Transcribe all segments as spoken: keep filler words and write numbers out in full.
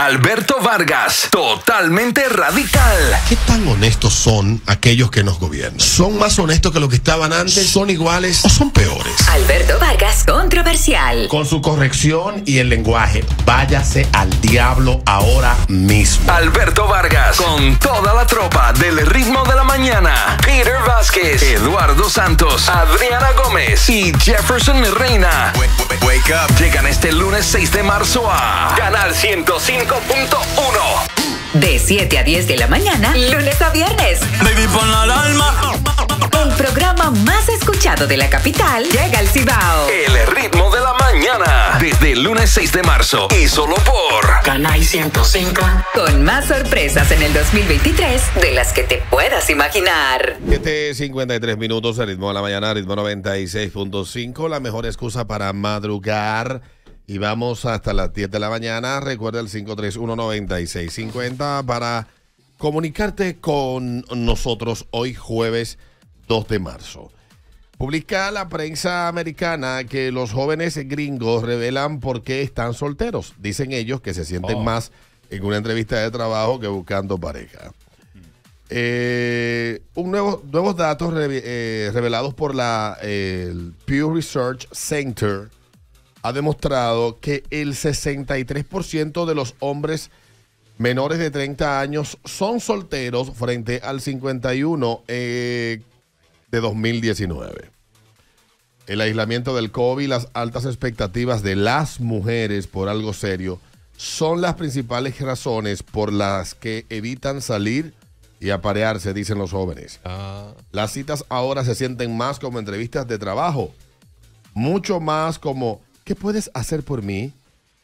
Alberto Vargas, totalmente radical. ¿Qué tan honestos son aquellos que nos gobiernan? ¿Son más honestos que los que estaban antes? ¿Son iguales o son peores? Alberto Vargas, controversial. Con su corrección y el lenguaje, váyase al diablo ahora mismo. Alberto Vargas, con toda la tropa del Ritmo de la Mañana. Peter Vázquez, Eduardo Santos, Adriana Gómez y Jefferson Reina. Wake, wake, wake up. Llegan este lunes seis de marzo a Canal ciento cinco punto uno. De siete a diez de la mañana, lunes a viernes. Baby, pon la alarma. El programa más escuchado de la capital llega al Cibao. El Ritmo de la Mañana. Desde el lunes seis de marzo. Y solo por Canal ciento cinco. Con más sorpresas en el dos mil veintitrés de las que te puedas imaginar. siete cincuenta y tres minutos. El Ritmo de la Mañana. Ritmo noventa y seis punto cinco. La mejor excusa para madrugar. Y vamos hasta las diez de la mañana. Recuerda el cinco tres uno, noventa y seis cincuenta para comunicarte con nosotros hoy jueves dos de marzo. Publica la prensa americana que los jóvenes gringos revelan por qué están solteros. Dicen ellos que se sienten oh. más en una entrevista de trabajo que buscando pareja. Eh, un nuevo, nuevos datos re, eh, revelados por la eh, el Pew Research Center ha demostrado que el sesenta y tres por ciento de los hombres menores de treinta años son solteros frente al cincuenta y uno por ciento eh, de dos mil diecinueve. El aislamiento del COVID y las altas expectativas de las mujeres por algo serio son las principales razones por las que evitan salir y aparearse, dicen los jóvenes. Ah. Las citas ahora se sienten más como entrevistas de trabajo, mucho más como... ¿Qué puedes hacer por mí?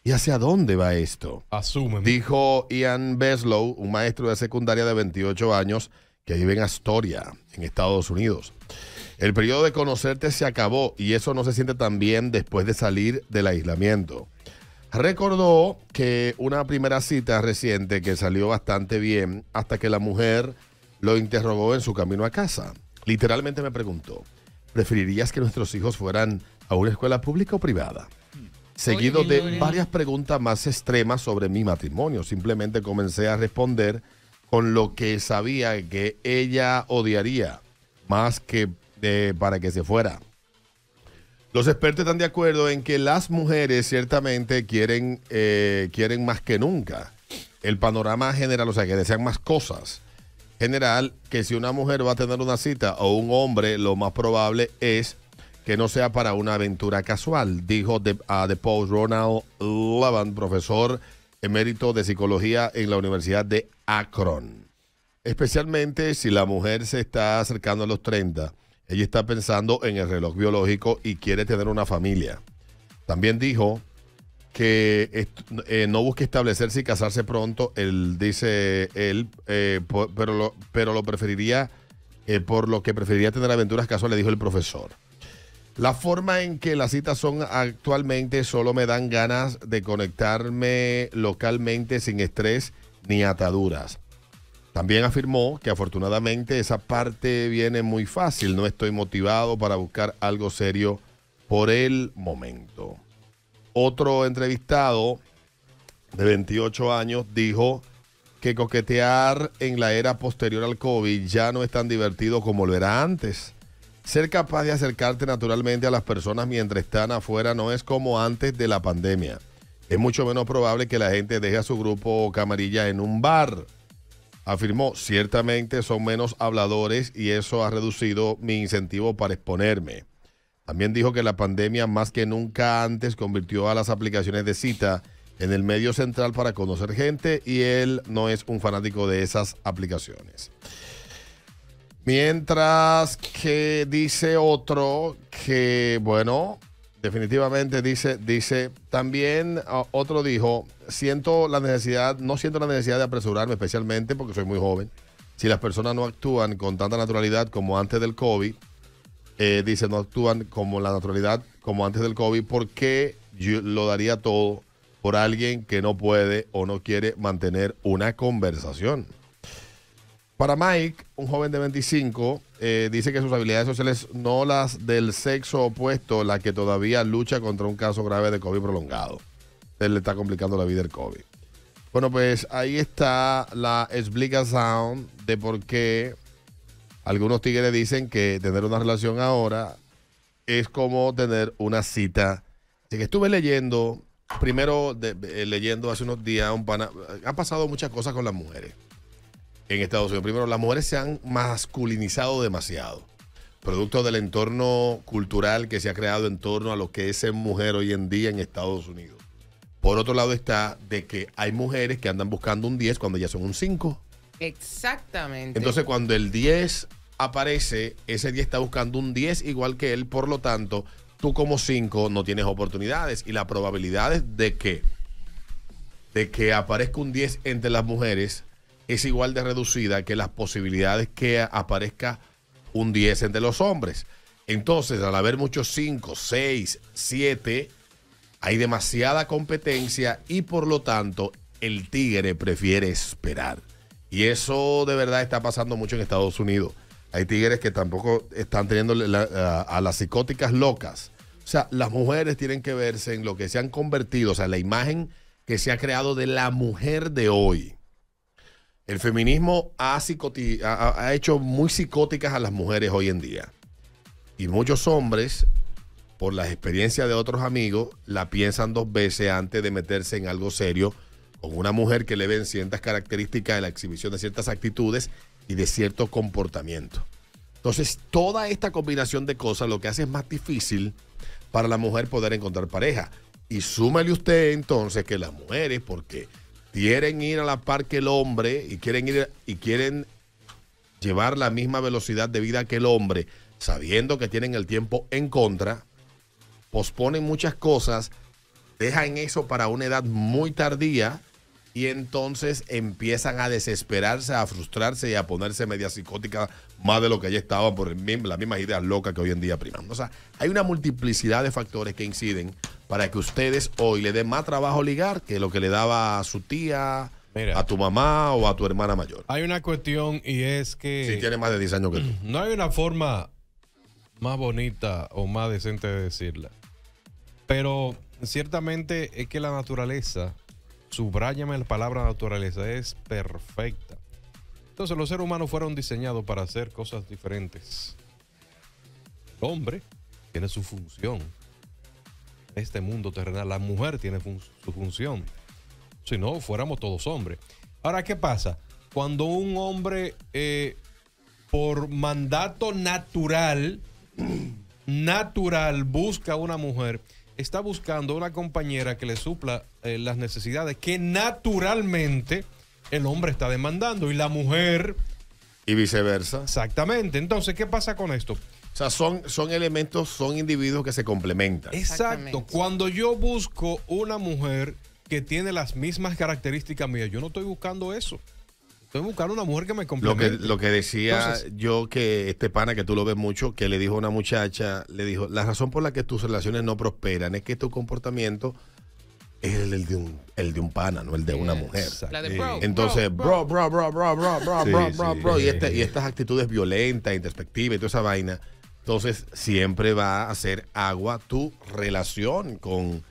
¿Y hacia dónde va esto? Asúmeme. Dijo Ian Beslow, un maestro de secundaria de veintiocho años que vive en Astoria, en Estados Unidos. El periodo de conocerte se acabó y eso no se siente tan bien después de salir del aislamiento. Recordó que una primera cita reciente que salió bastante bien hasta que la mujer lo interrogó en su camino a casa. Literalmente me preguntó, ¿preferirías que nuestros hijos fueran a una escuela pública o privada? Seguido de varias preguntas más extremas sobre mi matrimonio. Simplemente comencé a responder con lo que sabía que ella odiaría más que eh, para que se fuera. Los expertos están de acuerdo en que las mujeres ciertamente quieren, eh, quieren más que nunca el panorama general, o sea, que desean más cosas. General, que si una mujer va a tener una cita o un hombre, lo más probable es que no sea para una aventura casual, dijo de, uh, de Paul Ronald Lavan, profesor emérito de psicología en la Universidad de Akron. Especialmente si la mujer se está acercando a los treinta, ella está pensando en el reloj biológico y quiere tener una familia. También dijo que eh, no busque establecerse y casarse pronto, él dice él, eh, pero, lo, pero lo preferiría, eh, por lo que preferiría tener aventuras casuales, dijo el profesor. La forma en que las citas son actualmente solo me dan ganas de conectarme localmente sin estrés ni ataduras. También afirmó que afortunadamente esa parte viene muy fácil. No estoy motivado para buscar algo serio por el momento. Otro entrevistado de veintiocho años dijo que coquetear en la era posterior al COVID ya no es tan divertido como lo era antes. Ser capaz de acercarte naturalmente a las personas mientras están afuera no es como antes de la pandemia. Es mucho menos probable que la gente deje a su grupo o camarilla en un bar. Afirmó, ciertamente son menos habladores y eso ha reducido mi incentivo para exponerme. También dijo que la pandemia más que nunca antes convirtió a las aplicaciones de cita en el medio central para conocer gente y él no es un fanático de esas aplicaciones. Mientras que dice otro que, bueno, definitivamente dice, dice, también otro dijo, siento la necesidad, no siento la necesidad de apresurarme, especialmente porque soy muy joven. Si las personas no actúan con tanta naturalidad como antes del COVID, eh, dice, no actúan como la naturalidad como antes del COVID, ¿por qué yo lo daría todo por alguien que no puede o no quiere mantener una conversación? Para Mike, un joven de veinticinco, eh, dice que sus habilidades sociales no las del sexo opuesto, la que todavía lucha contra un caso grave de COVID prolongado. Él le está complicando la vida el COVID. Bueno, pues ahí está la explicación de por qué algunos tigres dicen que tener una relación ahora es como tener una cita. Así que estuve leyendo, primero de, eh, leyendo hace unos días, un pana, han pasado muchas cosas con las mujeres en Estados Unidos. Primero, las mujeres se han masculinizado demasiado, producto del entorno cultural que se ha creado en torno a lo que es ser mujer hoy en día en Estados Unidos. Por otro lado está de que hay mujeres que andan buscando un diez cuando ya son un cinco. Exactamente. Entonces cuando el diez aparece, ese diez está buscando un diez igual que él, por lo tanto, tú como cinco no tienes oportunidades y las probabilidades de que, de que aparezca un diez entre las mujeres es igual de reducida que las posibilidades que aparezca un diez entre los hombres. Entonces, al haber muchos cinco, seis, siete, hay demasiada competencia y por lo tanto el tigre prefiere esperar. Y eso de verdad está pasando mucho en Estados Unidos. Hay tigres que tampoco están teniendo la, a, a las psicóticas locas. O sea, las mujeres tienen que verse en lo que se han convertido, o sea, la imagen que se ha creado de la mujer de hoy. El feminismo ha, ha, ha hecho muy psicóticas a las mujeres hoy en día. Y muchos hombres, por las experiencias de otros amigos, la piensan dos veces antes de meterse en algo serio con una mujer que le ven ciertas características de la exhibición de ciertas actitudes y de cierto comportamiento. Entonces, toda esta combinación de cosas lo que hace es más difícil para la mujer poder encontrar pareja. Y súmale usted entonces que las mujeres, porque quieren ir a la par que el hombre y quieren ir y quieren llevar la misma velocidad de vida que el hombre, sabiendo que tienen el tiempo en contra, posponen muchas cosas, dejan eso para una edad muy tardía y entonces empiezan a desesperarse, a frustrarse y a ponerse media psicótica más de lo que ya estaban por el mismo, las mismas ideas locas que hoy en día priman. O sea, hay una multiplicidad de factores que inciden para que ustedes hoy le den más trabajo ligar que lo que le daba a su tía, mira, a tu mamá o a tu hermana mayor. Hay una cuestión y es que... si tiene más de diez años que tú. No hay una forma más bonita o más decente de decirla. Pero ciertamente es que la naturaleza, subráyame la palabra naturaleza, es perfecta. Entonces los seres humanos fueron diseñados para hacer cosas diferentes. El hombre tiene su función en este mundo terrenal. La mujer tiene fun- su función. Si no, fuéramos todos hombres. Ahora, ¿qué pasa? Cuando un hombre, eh, por mandato natural, natural, busca a una mujer, está buscando una compañera que le supla eh, las necesidades que naturalmente el hombre está demandando y la mujer. Y viceversa. Exactamente. Entonces, ¿qué pasa con esto? O sea, son, son elementos, son individuos que se complementan. Exacto. Cuando yo busco una mujer que tiene las mismas características mías, yo no estoy buscando eso. Estoy buscando una mujer que me complemente. Lo que, lo que decía Entonces, yo, que este pana que tú lo ves mucho, que le dijo a una muchacha, le dijo, la razón por la que tus relaciones no prosperan es que tu comportamiento es el de un, el de un pana, no el de una mujer. La de bro, Entonces, bro, bro, bro, bro, bro, bro, sí, bro, bro, sí, bro. Y, este, y estas actitudes violentas, introspectivas y toda esa vaina, entonces siempre va a hacer agua tu relación con...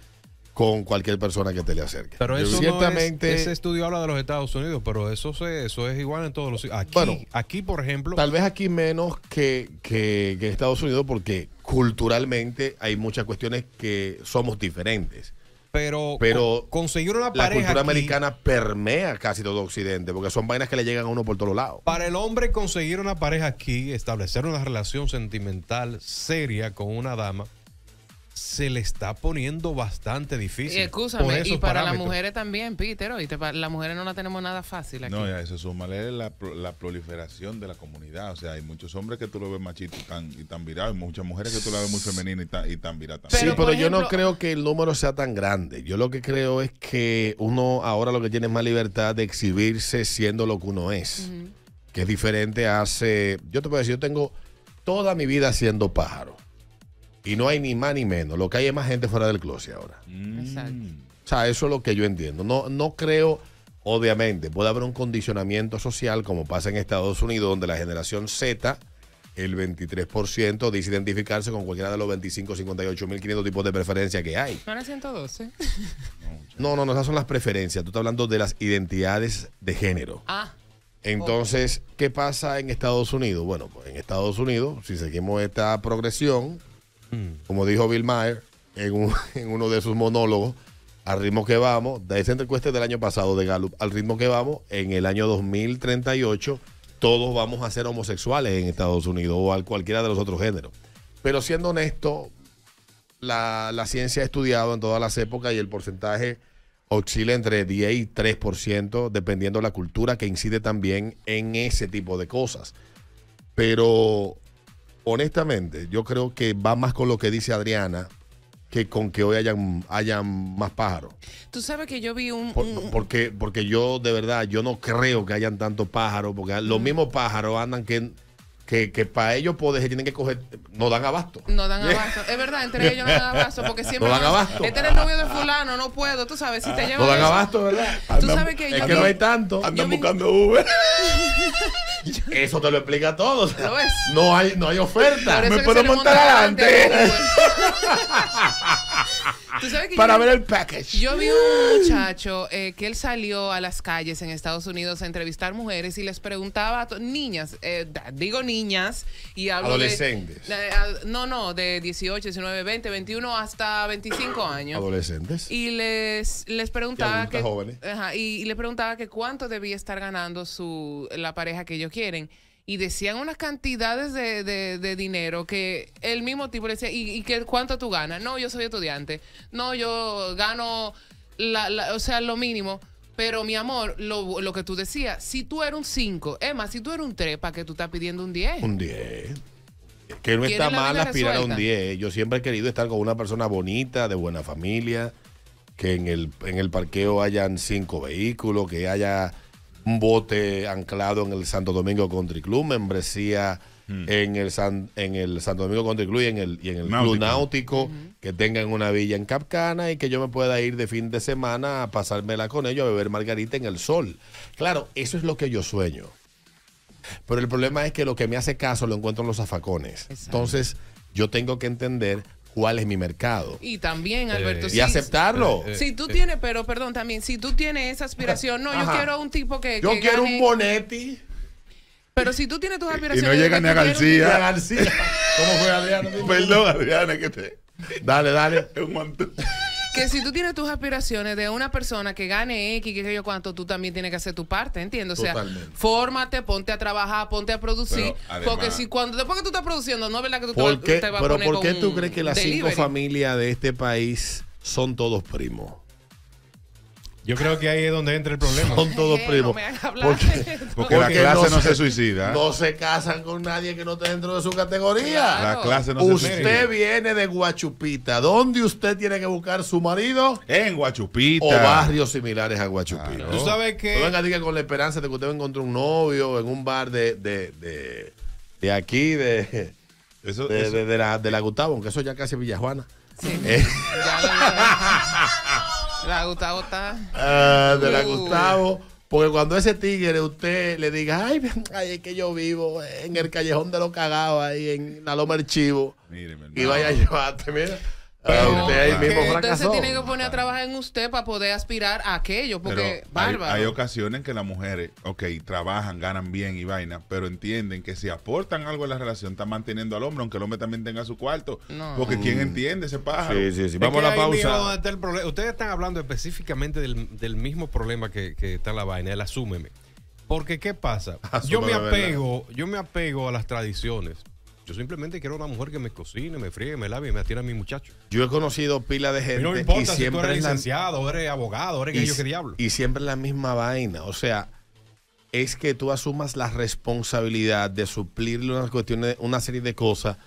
con cualquier persona que te le acerque. Pero eso ciertamente, no es, ese estudio habla de los Estados Unidos, pero eso se, eso es igual en todos los... Aquí, bueno, aquí por ejemplo... Tal vez aquí menos que, que, que Estados Unidos, porque culturalmente hay muchas cuestiones que somos diferentes. Pero, pero con, conseguir una pareja... La cultura aquí, americana permea casi todo Occidente, porque son vainas que le llegan a uno por todos lados. Para el hombre conseguir una pareja aquí, establecer una relación sentimental seria con una dama, se le está poniendo bastante difícil. Y excúsame, y para parámetros. Las mujeres también, Peter, oíste, las mujeres no la tenemos nada fácil aquí. No, ya eso súmale la, la proliferación de la comunidad. O sea, hay muchos hombres que tú lo ves machito y tan, y tan virado, y muchas mujeres que tú la ves muy femenina y tan, y tan virada. Sí, pero, pero ejemplo, yo no creo que el número sea tan grande. Yo lo que creo es que uno ahora lo que tiene es más libertad de exhibirse siendo lo que uno es. Uh-huh. Que es diferente hace... Yo te puedo decir, yo tengo toda mi vida siendo pájaro. Y no hay ni más ni menos. Lo que hay es más gente fuera del closet ahora. Exacto. O sea, eso es lo que yo entiendo. No, no creo, obviamente, puede haber un condicionamiento social como pasa en Estados Unidos, donde la generación Z el veintitrés por ciento dice identificarse con cualquiera de los veinticinco, cincuenta y ocho mil quinientos tipos de preferencias que hay. ¿No eran ciento doce? No, no, no, esas son las preferencias. Tú estás hablando de las identidades de género. Ah. Entonces, okay. ¿Qué pasa en Estados Unidos? Bueno, pues en Estados Unidos, si seguimos esta progresión, mm. como dijo Bill Maher en, un, en uno de sus monólogos, al ritmo que vamos, de esa encuesta del año pasado de Gallup, al ritmo que vamos, en el año dos mil treinta y ocho, todos vamos a ser homosexuales en Estados Unidos o a cualquiera de los otros géneros. Pero siendo honesto, la, la ciencia ha estudiado en todas las épocas y el porcentaje oscila entre diez y tres por ciento, dependiendo de la cultura, que incide también en ese tipo de cosas. Pero, honestamente, yo creo que va más con lo que dice Adriana que con que hoy hayan, hayan más pájaros. Tú sabes que yo vi un... Por, un... Porque, porque yo, de verdad, yo no creo que hayan tantos pájaros, porque los mm. mismos pájaros andan que... Que, que para ellos poder, tienen que coger, no dan abasto. No dan abasto. Es verdad, entre ellos no dan abasto. Porque siempre. No dan abasto. Este es el novio de fulano, no puedo. Tú sabes, si te llevan. No dan eso, abasto, ¿verdad? Andan, tú sabes que. Es yo que vi, no hay tanto. Andan buscando vi... Uber. Eso te lo explica a todos. O sea, no hay, no hay oferta. Me puedo montar adelante. ¿Tú sabes que para yo, ver el package? Yo vi un muchacho eh, que él salió a las calles en Estados Unidos a entrevistar mujeres y les preguntaba a niñas, eh, digo niñas, y hablo adolescentes. De, de, a, no, no, de dieciocho, diecinueve, veinte, veintiuno hasta veinticinco años. Adolescentes. Y les, les preguntaba que, jóvenes. Ajá, y, y les preguntaba que cuánto debía estar ganando su la pareja que ellos quieren. Y decían unas cantidades de, de, de dinero que el mismo tipo le decía, ¿y, y que, cuánto tú ganas? No, yo soy estudiante. No, yo gano, la, la, o sea, lo mínimo. Pero, mi amor, lo, lo que tú decías, si tú eres un cinco, es más, si tú eres un tres, ¿para qué tú estás pidiendo un diez? Un diez. Que no está mal aspirar a un diez. Yo siempre he querido estar con una persona bonita, de buena familia, que en el, en el parqueo hayan cinco vehículos, que haya... un bote anclado en el Santo Domingo Country Club, membresía mm. en, el San, en el Santo Domingo Country Club y en el, y en el Náutico. Club Náutico, uh -huh. que tengan una villa en Capcana y que yo me pueda ir de fin de semana a pasármela con ellos a beber margarita en el sol. Claro, eso es lo que yo sueño. Pero el problema es que lo que me hace caso lo encuentro en los zafacones. Exacto. Entonces, yo tengo que entender... ¿Cuál es mi mercado? Y también, Alberto, eh, sí, y aceptarlo. Eh, eh, si tú eh, tienes, pero perdón, también, si tú tienes esa aspiración, no, ajá. yo quiero un tipo que. Yo que quiero gane, un Bonetti. Pero si tú tienes tus aspiraciones. Y no llega ni a García. Ni a García. ¿Cómo fue, Adriana? Perdón, Adriana, que te. Dale, dale. Es un montón. Que si tú tienes tus aspiraciones de una persona que gane X, que sé yo cuánto, tú también tienes que hacer tu parte, ¿entiendes? O sea, totalmente. Fórmate, ponte a trabajar, ponte a producir. Pero, además, porque si cuando después que tú estás produciendo, no es verdad que tú ¿por te, qué, te vas pero a poner ¿por qué con tú crees que las delivery? Cinco familias de este país son todos primos? Yo creo que ahí es donde entra el problema. Son todos eh, primos. No porque, porque la clase no se, no se suicida. No se casan con nadie que no esté dentro de su categoría. Claro. La clase no usted se suicida. Usted viene de Guachupita. ¿Dónde usted tiene que buscar su marido? En Guachupita. O barrios similares a Guachupita. Claro. Tú sabes que... No venga, diga con la esperanza de que usted encontró un novio en un bar de, de, de, de aquí, de, eso, de, eso. De, de, la, de la Gustavo, aunque eso ya casi es Villajuana. Sí. Eh. Ya lo veo. La Gustavo está. Uh, de la Gustavo. Porque cuando ese tigre usted le diga, ay, ay, es que yo vivo en el callejón de los cagados, ahí en la Loma del Chivo. Míreme, y vaya a llevarte, mira. Pero usted ahí mismo fracasó. Usted se tiene que poner a trabajar en usted para poder aspirar a aquello, porque pero bárbaro. Hay, hay ocasiones que las mujeres, ok, trabajan, ganan bien y vaina, pero entienden que si aportan algo a la relación, están manteniendo al hombre, aunque el hombre también tenga su cuarto. No. Porque ¿quién entiende ese pájaro? Sí, sí, sí. Vamos a la pausa. Está el Ustedes están hablando específicamente del, del mismo problema que, que está la vaina, el asúmeme. Porque, ¿qué pasa? Asúmeme yo me apego, yo me apego a las tradiciones. Yo simplemente quiero una mujer que me cocine, me friegue, me lave y me atiene a mi muchacho. Yo he conocido pila de gente. No me importa y si siempre tú eres licenciado, la... eres abogado, eres que yo qué diablo. Y siempre es la misma vaina. O sea, es que tú asumas la responsabilidad de suplirle unas cuestiones, una serie de cosas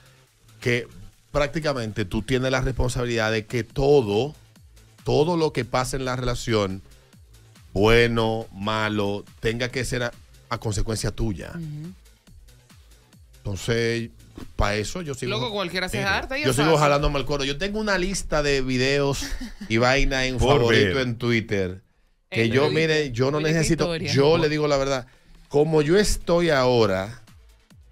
que prácticamente tú tienes la responsabilidad de que todo, todo lo que pasa en la relación, bueno, malo, tenga que ser a, a consecuencia tuya. Uh-huh. Entonces... Para eso yo sigo. Loco, cualquiera se harta. Yo sigo jalándome el coro. Yo tengo una lista de videos y vaina en favorito en Twitter. Que yo, mire, yo no necesito. Yo le digo la verdad. Como yo estoy ahora,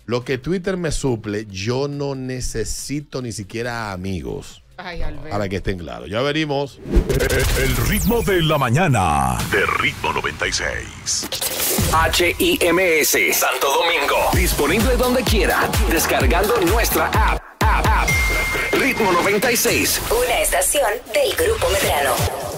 Lo que Twitter me suple, yo no necesito ni siquiera amigos. Ay, Alberto. Para que estén claros. Ya venimos. El ritmo de la mañana. De Ritmo noventa y seis. H I M S. Santo Domingo. Disponible donde quiera. Descargando nuestra app. App, app. Ritmo noventa y seis. Una estación del Grupo Medrano.